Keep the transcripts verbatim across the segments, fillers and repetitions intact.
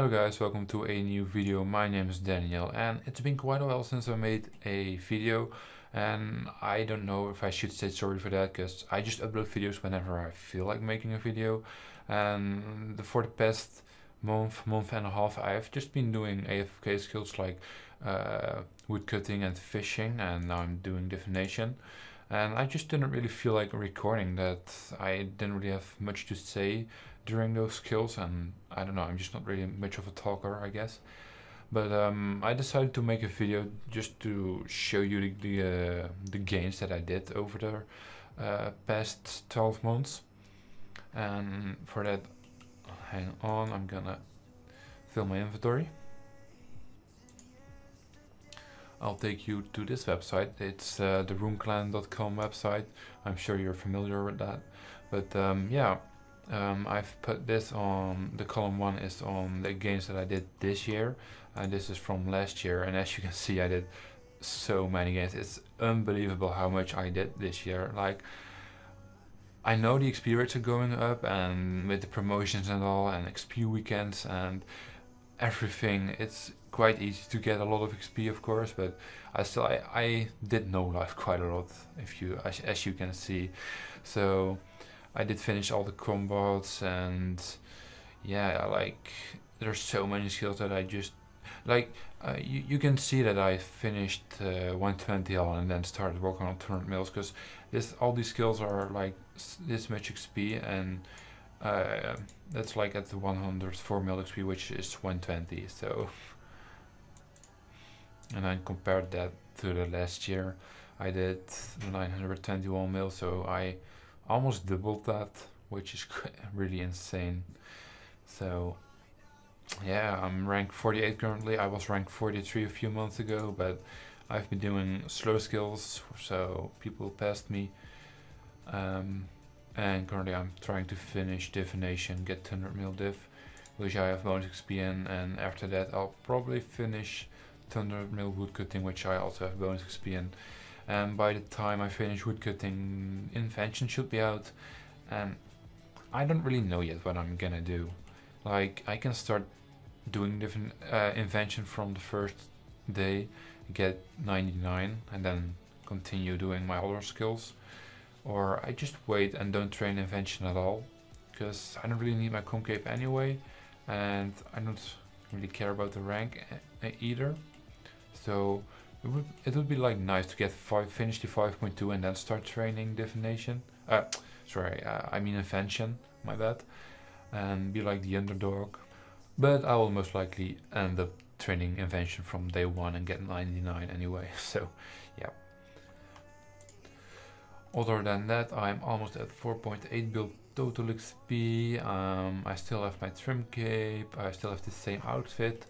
Hello guys, welcome to a new video. My name is Daniel and it's been quite a while since I made a video, and I don't know if I should say sorry for that because I just upload videos whenever I feel like making a video, and for the past month, month and a half I've just been doing A F K skills like uh, woodcutting and fishing, and now I'm doing divination. And I just didn't really feel like recording that. I didn't really have much to say during those skills, and I don't know, I'm just not really much of a talker, I guess. But um, I decided to make a video just to show you the the, uh, the gains that I did over the uh, past twelve months. And for that, hang on, I'm gonna fill my inventory. I'll take you to this website. It's uh, the Runeclan dot com website. I'm sure you're familiar with that. But um, yeah, um, I've put this on, the column one is on the games that I did this year, and this is from last year. And as you can see, I did so many games. It's unbelievable how much I did this year. Like, I know the X P rates are going up, and with the promotions and all, and X P weekends and everything, it's quite easy to get a lot of X P, of course, but I still I, I did no life quite a lot, if you as, as you can see. So I did finish all the combats, and yeah, like there's so many skills that I just like. Uh, you you can see that I finished uh, one twenty L and then started working on two hundred mils, because this all these skills are like this much X P, and uh, that's like at the one hundred four mil X P, which is one twenty. So, and I compared that to the last year. I did nine hundred twenty-one mil, so I almost doubled that, which is really insane. So yeah, I'm rank forty-eight currently. I was rank forty-three a few months ago, but I've been doing slow skills, so people passed me. Um, and currently I'm trying to finish divination, get two hundred mil div, which I have bonus X P in, and after that I'll probably finish two hundred mil woodcutting, which I also have bonus X P in. And by the time I finish woodcutting, Invention should be out, and I don't really know yet what I'm gonna do. Like, I can start doing different uh, Invention from the first day, get ninety-nine, and then continue doing my other skills. Or I just wait and don't train Invention at all, because I don't really need my concape anyway, and I don't really care about the rank either. So it would, it would be like nice to get five, finish the five point two, and then start training divination. Uh, sorry, uh, I mean invention, my bad, and be like the underdog. But I will most likely end up training invention from day one and get ninety-nine anyway. So yeah. Other than that, I'm almost at four point eight build total X P. Um, I still have my trim cape. I still have the same outfit.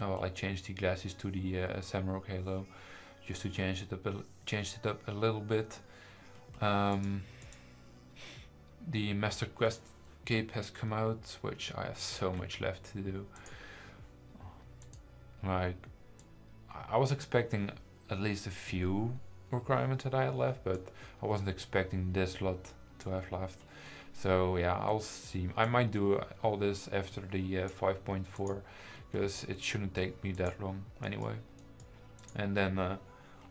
Well, I changed the glasses to the uh, Samarok Halo, just to change it up, a, change it up a little bit. Um, the Master Quest cape has come out, which I have so much left to do. Like, I was expecting at least a few requirements that I had left, but I wasn't expecting this lot to have left. So yeah, I'll see. I might do all this after the uh, five point four, because it shouldn't take me that long anyway. And then uh,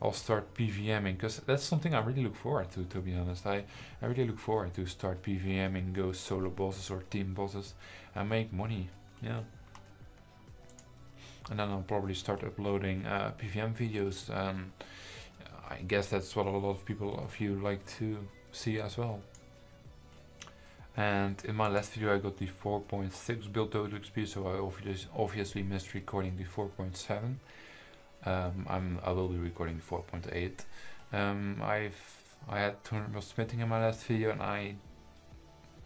I'll start PVMing, because that's something I really look forward to, to be honest. I, I really look forward to start PVMing, go solo bosses or team bosses and make money. Yeah. And then I'll probably start uploading uh, P V M videos, and I guess that's what a lot of people of you like to see as well. And in my last video I got the four point six build total X P, so I obviously, obviously missed recording the four point seven. Um, I'm I will be recording the four point eight. Um, I've I had two hundred mil smithing in my last video, and I,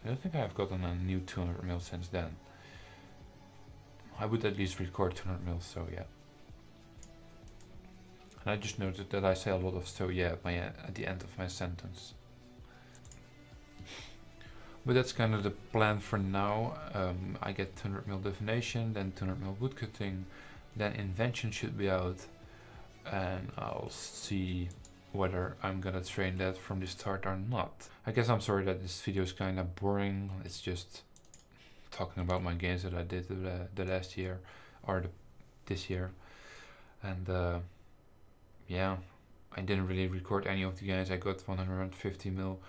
I don't think I've gotten a new two hundred mil since then. I would at least record two hundred mil, so yeah. And I just noted that I say a lot of so yeah at, my, at the end of my sentence. But that's kind of the plan for now. Um, I get two hundred mil divination, then two hundred mil woodcutting, then invention should be out, and I'll see whether I'm gonna train that from the start or not. I guess I'm sorry that this video is kind of boring. It's just talking about my games that I did the, the last year or the, this year. And uh, yeah, I didn't really record any of the games. I got one hundred fifty mil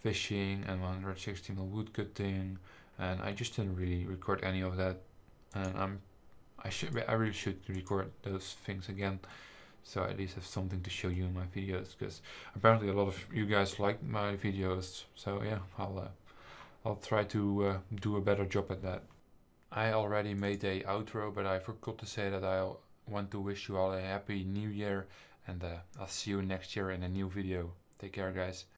fishing and one hundred sixty mil wood cutting, and I just didn't really record any of that. And I'm I should I really should record those things again, so I at least have something to show you in my videos, because apparently a lot of you guys like my videos. So yeah, I'll uh, I'll try to uh, do a better job at that. I already made a outro, but I forgot to say that I want to wish you all a happy new year, and uh, I'll see you next year in a new video. Take care, guys.